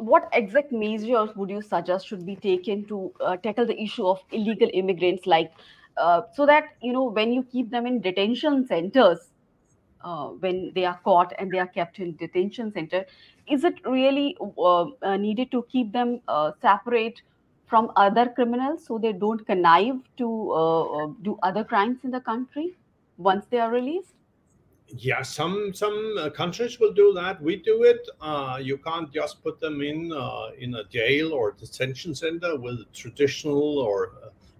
what exact measures would you suggest should be taken to tackle the issue of illegal immigrants, like so that, you know, when you keep them in detention centers, when they are caught and they are kept in detention center, is it really needed to keep them separate from other criminals so they don't connive to do other crimes in the country once they are released? Yeah, some countries will do that. We do it. You can't just put them in a jail or detention center with traditional or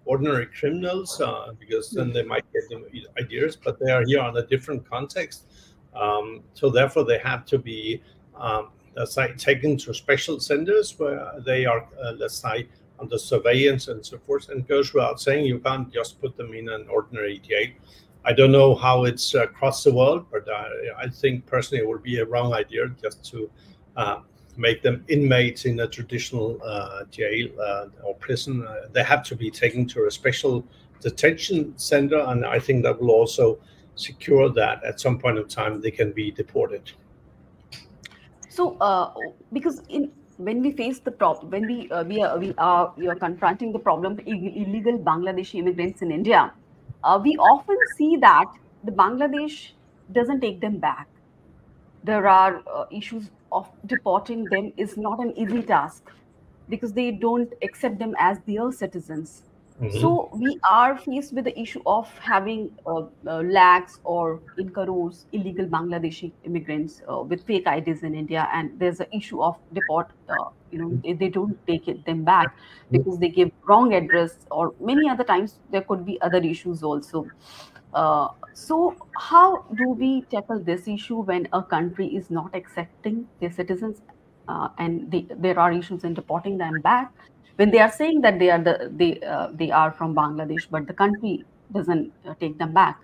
ordinary criminals, because then they might get them ideas, but they are here on a different context. So therefore they have to be taken to special centers where they are, under surveillance and so forth. And goes without saying, you can't just put them in an ordinary jail. I don't know how it's across the world, but I think personally it would be a wrong idea just to make them inmates in a traditional jail or prison. They have to be taken to a special detention center, and I think that will also secure that at some point in time they can be deported. So, because when we face the problem, when we are confronting the problem of illegal Bangladeshi immigrants in India, we often see that the Bangladesh doesn't take them back. There are issues of deporting them is not an easy task because they don't accept them as their citizens. Mm-hmm. So we are faced with the issue of having lakhs or in crores illegal Bangladeshi immigrants with fake IDs in India, and there's an issue of deport. They don't take them back because they give wrong address, or many other times there could be other issues also. So how do we tackle this issue when a country is not accepting their citizens, and there are issues in deporting them back? When they are saying that they are from Bangladesh, but the country doesn't take them back.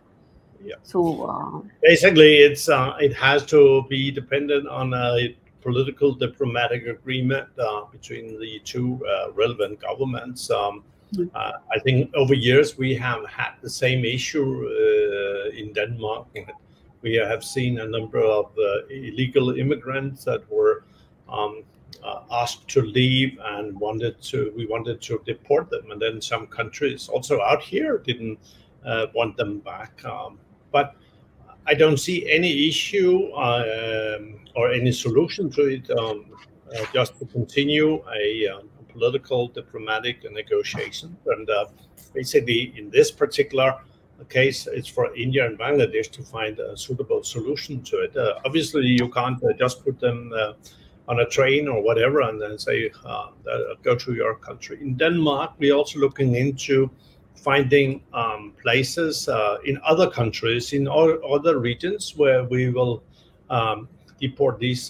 Yeah. So basically, it has to be dependent on a political diplomatic agreement between the two relevant governments. I think over years we have had the same issue in Denmark. We have seen a number of illegal immigrants that were asked to leave, and we wanted to deport them, and then some countries also out here didn't want them back. But I don't see any issue or any solution to it, just to continue a political, diplomatic negotiation. And basically, in this particular case, it's for India and Bangladesh to find a suitable solution to it. Obviously, you can't just put them on a train or whatever, and then say, go to your country. In Denmark, we're also looking into finding places in other countries, in other regions, where we will deport these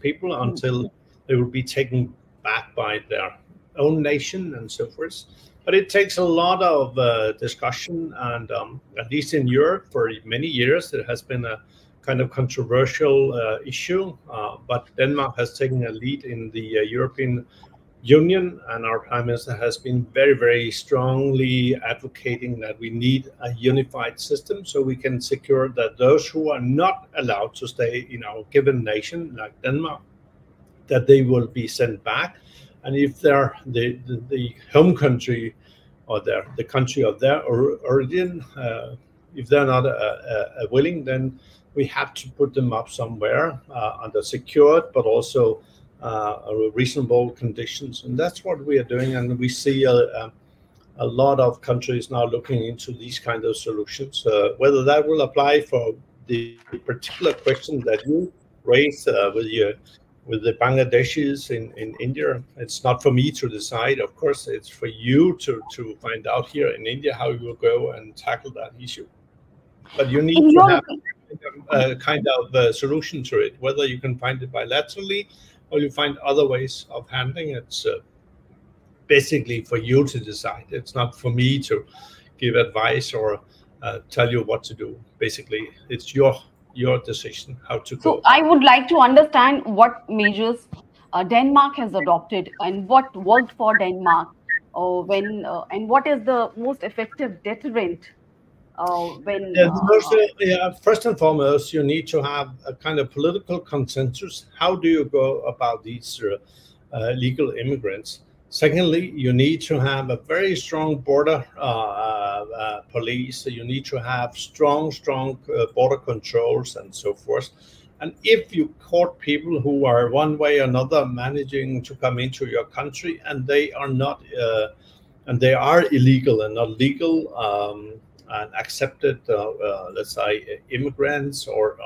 people until they will be taken back by their own nation and so forth. But it takes a lot of discussion, and at least in Europe, for many years, it has been a kind of controversial issue, but Denmark has taken a lead in the European Union, and our Prime Minister has been very, very strongly advocating that we need a unified system so we can secure that those who are not allowed to stay in our given nation, like Denmark, that they will be sent back. And if the home country or the country of their origin, if they're not willing, then we have to put them up somewhere under secured, but also reasonable conditions. And that's what we are doing. And we see a lot of countries now looking into these kind of solutions. Whether that will apply for the particular question that you raised with the Bangladeshis in India, it's not for me to decide. Of course, it's for you to find out here in India how you will go and tackle that issue. But you need to have a kind of solution to it, whether you can find it bilaterally or you find other ways of handling it. It's basically for you to decide. It's not for me to give advice or tell you what to do. Basically, it's your decision how to go. So I would like to understand what measures Denmark has adopted and what worked for Denmark, and what is the most effective deterrent First and foremost, you need to have a kind of political consensus. How do you go about these legal immigrants? Secondly, you need to have a very strong border police. You need to have strong border controls and so forth. And if you caught people who are one way or another managing to come into your country and they are not, and they are illegal and not legal, and accepted, let's say, immigrants or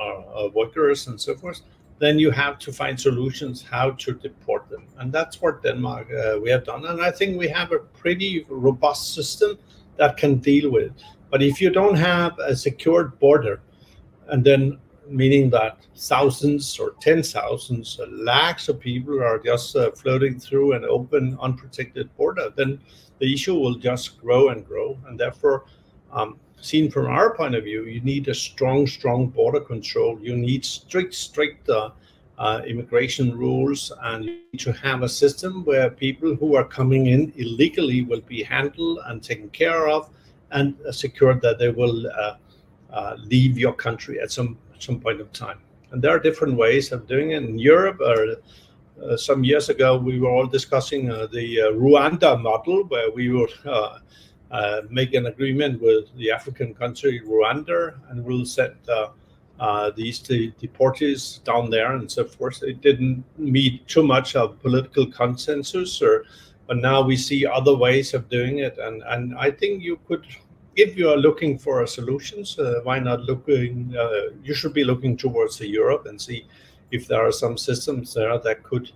workers and so forth, then you have to find solutions how to deport them. And that's what Denmark we have done. And I think we have a pretty robust system that can deal with it. But if you don't have a secured border, and then meaning that thousands or 10,000, lakhs of people are just floating through an open, unprotected border, then the issue will just grow and grow. And therefore, seen from our point of view, you need a strong border control. You need strict immigration rules, and you need to have a system where people who are coming in illegally will be handled and taken care of, and secured that they will leave your country at some point of time. And there are different ways of doing it. In Europe, some years ago, we were all discussing the Rwanda model, where we would make an agreement with the African country Rwanda, and we'll set these deportees down there and so forth. It didn't meet too much of political consensus, but now we see other ways of doing it. And I think you could, if you are looking for solutions, why not looking? You should be looking towards Europe and see if there are some systems there that could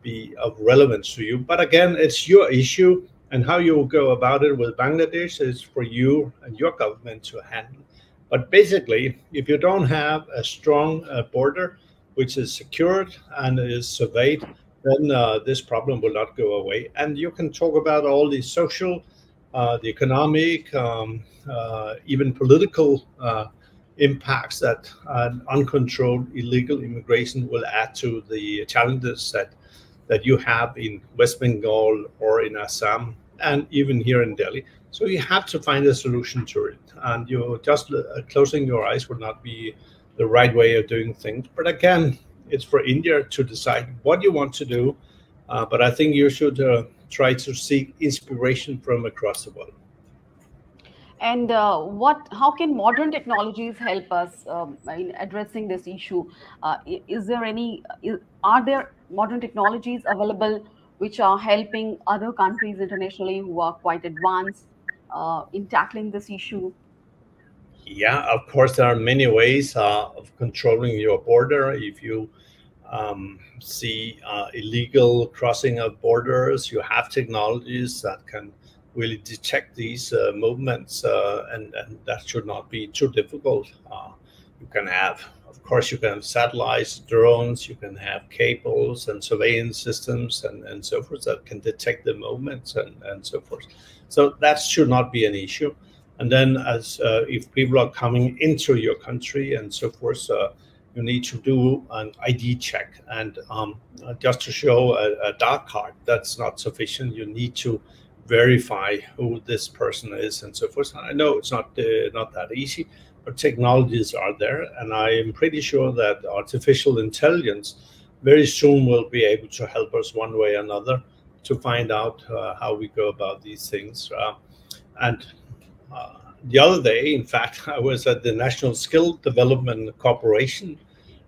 be of relevance to you. But again, it's your issue. And how you go about it with Bangladesh is for you and your government to handle. But basically, if you don't have a strong border, which is secured and is surveyed, then this problem will not go away. And you can talk about all the social, the economic, even political impacts that uncontrolled illegal immigration will add to the challenges that you have in West Bengal or in Assam, and even here in Delhi. So you have to find a solution to it. And you just closing your eyes would not be the right way of doing things. But again, it's for India to decide what you want to do. But I think you should try to seek inspiration from across the world. And how can modern technologies help us in addressing this issue? Are there modern technologies available which are helping other countries internationally who are quite advanced in tackling this issue? Yeah, of course, there are many ways of controlling your border. If you see illegal crossing of borders, you have technologies that can really detect these movements, and that should not be too difficult. You can have, of course, you can have satellites, drones, you can have cables and surveillance systems and so forth that can detect the movements and so forth. So that should not be an issue. And then as if people are coming into your country and so forth, you need to do an ID check. And just to show a dark card, that's not sufficient. You need to verify who this person is and so forth. And I know it's not that easy, but technologies are there, and I am pretty sure that artificial intelligence very soon will be able to help us one way or another to find out how we go about these things. And the other day, in fact, I was at the National Skill Development Corporation,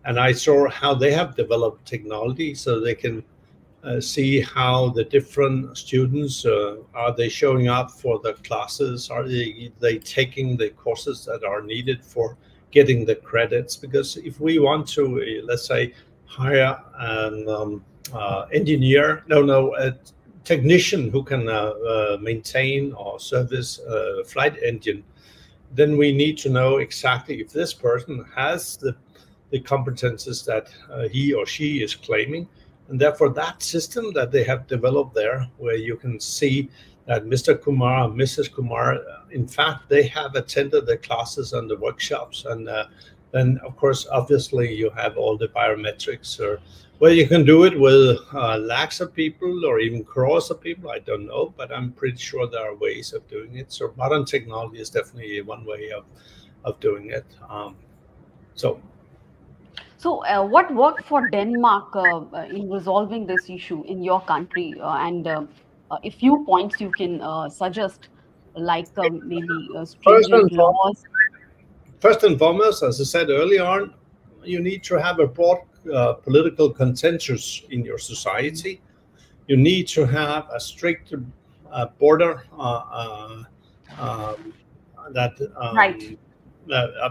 and I saw how they have developed technology so they can see how the different students, are they showing up for the classes? Are they taking the courses that are needed for getting the credits? Because if we want to, let's say, hire an a technician who can maintain or service a flight engine, then we need to know exactly if this person has the competences that he or she is claiming. And therefore, that system that they have developed there, where you can see that Mr. Kumar and Mrs. Kumar, in fact, they have attended the classes and the workshops. And then, of course, obviously, you have all the biometrics Well, you can do it with lakhs of people or even crores of people. I don't know, but I'm pretty sure there are ways of doing it. So modern technology is definitely one way of doing it. So what worked for Denmark in resolving this issue in your country? And a few points you can suggest, like maybe stringent laws. First and foremost, as I said earlier on, you need to have a broad political consensus in your society. You need to have a strict border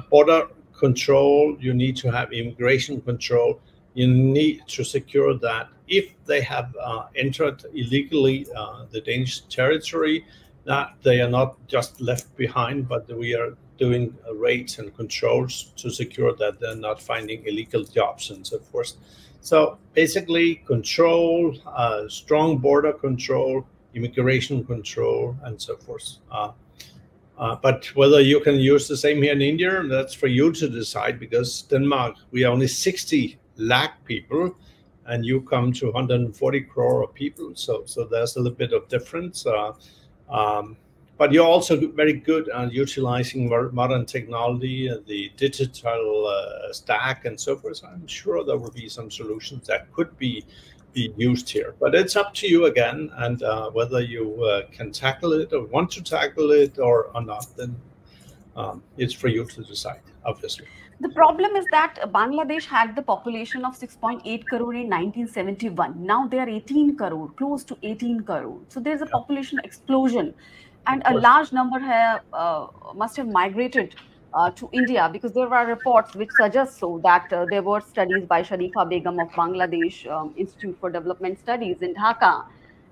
border control. You need to have immigration control. You need to secure that if they have entered illegally the Danish territory, that they are not just left behind, but we are doing raids and controls to secure that they're not finding illegal jobs and so forth. So basically control, strong border control, immigration control, and so forth. But whether you can use the same here in India, that's for you to decide, because Denmark, we are only 60 lakh people, and you come to 140 crore of people. So there's a little bit of difference. But you're also very good at utilizing modern technology, the digital stack, and so forth. I'm sure there will be some solutions that could be used here. But it's up to you again, and whether you can tackle it or want to tackle it or not, then it's for you to decide, obviously. The problem is that Bangladesh had the population of 6.8 crore in 1971. Now they are 18 crore, close to 18 crore. So there's a population explosion. And a large number have, must have migrated to India, because there are reports which suggest so that there were studies by Sharifa Begum of Bangladesh Institute for Development Studies in Dhaka.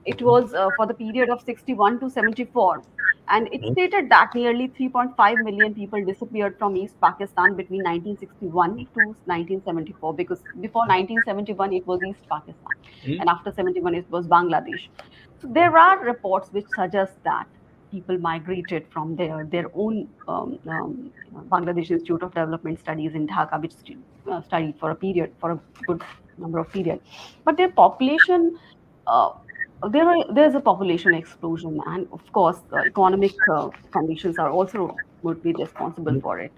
It was for the period of 61 to 74. And it stated that nearly 3.5 million people disappeared from East Pakistan between 1961 to 1974, because before 1971, it was East Pakistan. And after 71, it was Bangladesh. So there are reports which suggest that people migrated from their own Bangladesh Institute of Development Studies in Dhaka, which studied for a good number of period. But their population, there's a population explosion, and of course, economic conditions are also would be responsible for it.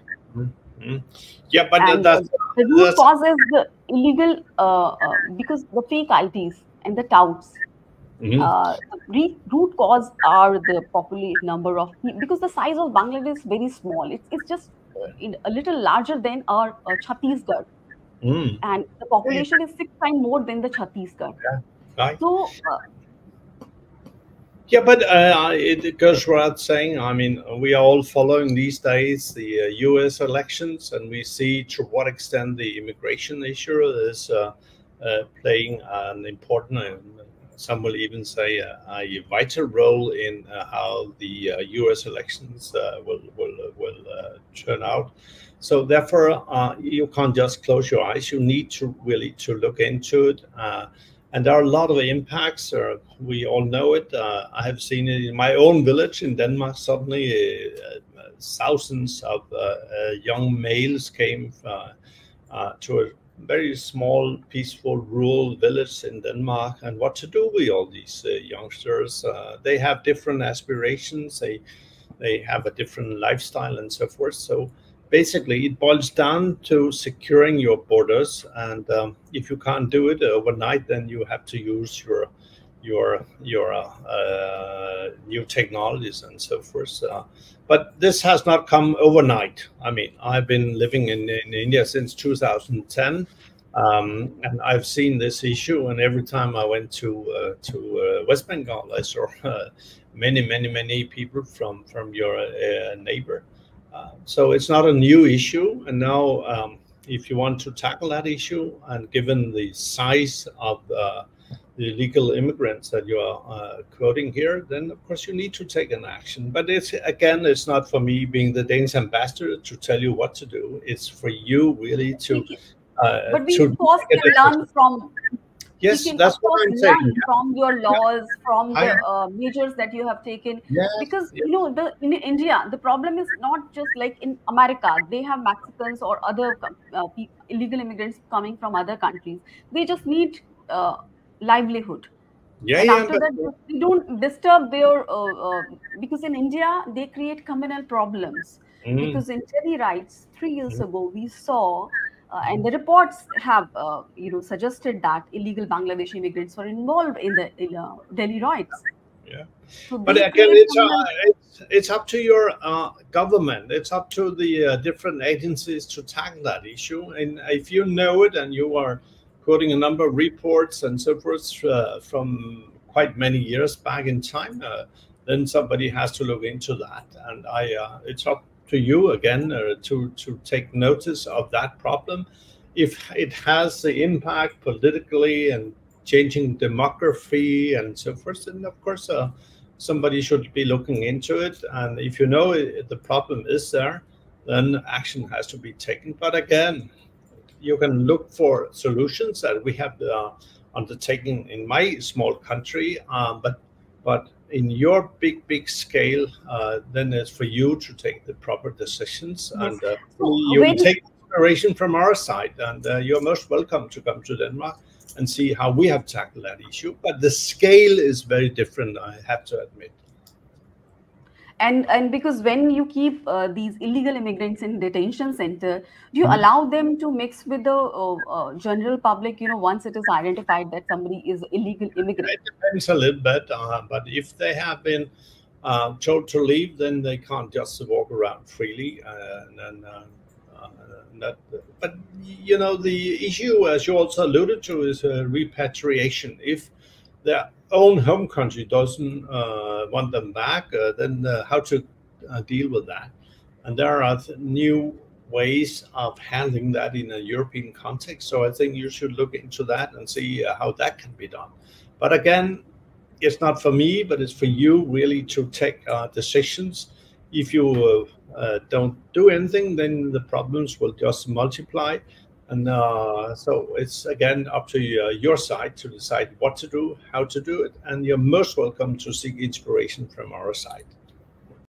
Yeah, but the root cause is the illegal, because the fake ITs and the touts. The root cause are the population number of people, because the size of Bangladesh is very small. It's just a little larger than our Chhattisgarh, and the population is 6 times more than the Chhattisgarh. So it goes without saying. I mean, we are all following these days the U.S. elections, and we see to what extent the immigration issue is playing an important and some will even say a vital role in how the U.S. elections will turn out. So therefore, you can't just close your eyes. You need to really to look into it. And there are a lot of impacts. We all know it. I have seen it in my own village in Denmark. Suddenly, thousands of young males came to a very small, peaceful, rural village in Denmark. And what to do with all these youngsters? They have different aspirations. They have a different lifestyle and so forth. So basically, it boils down to securing your borders. And if you can't do it overnight, then you have to use your new technologies and so forth. But this has not come overnight. I mean, I've been living in India since 2010, and I've seen this issue. And every time I went to West Bengal, I saw many people from your neighbor. So it's not a new issue. And now, if you want to tackle that issue, and given the size of the illegal immigrants that you are quoting here, then of course you need to take an action. But it's not for me being the Danish ambassador to tell you what to do. It's for you really to. But we, of course, can learn from Yes, that's what I'm saying. From your laws, from the measures that you have taken. Yes, because, you know, in India, the problem is not just like in America. They have Mexicans or other illegal immigrants coming from other countries. They just need livelihood. Yeah, after that, they don't disturb their, because in India, they create communal problems. Because in Chari Rights, 3 years ago, we saw... and the reports have, you know, suggested that illegal Bangladeshi immigrants were involved in the Delhi riots. Yeah, so but again, it's up to your government. It's up to the different agencies to tackle that issue. And if you know it, and you are quoting a number of reports and so forth from quite many years back in time, then somebody has to look into that. And it's up to you again to take notice of that problem, if it has the impact politically and changing demography and so forth. And of course, somebody should be looking into it. And if you know it, the problem is there, then action has to be taken. But again, you can look for solutions that we have undertaken in my small country, but in your big scale, then it's for you to take the proper decisions. Yes. And you take inspiration from our side, and you're most welcome to come to Denmark and see how we have tackled that issue. But the scale is very different, I have to admit. And because when you keep these illegal immigrants in detention center, do you allow them to mix with the general public, you know, once it is identified that somebody is illegal immigrant? It depends a little bit, but if they have been told to leave, then they can't just walk around freely. But, you know, the issue, as you also alluded to, is repatriation. If their own home country doesn't want them back, then how to deal with that? And there are new ways of handling that in a European context. So I think you should look into that and see how that can be done. But again, it's not for me, but it's for you really to take decisions. If you don't do anything, then the problems will just multiply. And so it's, again, up to your side to decide what to do, how to do it. And you're most welcome to seek inspiration from our side.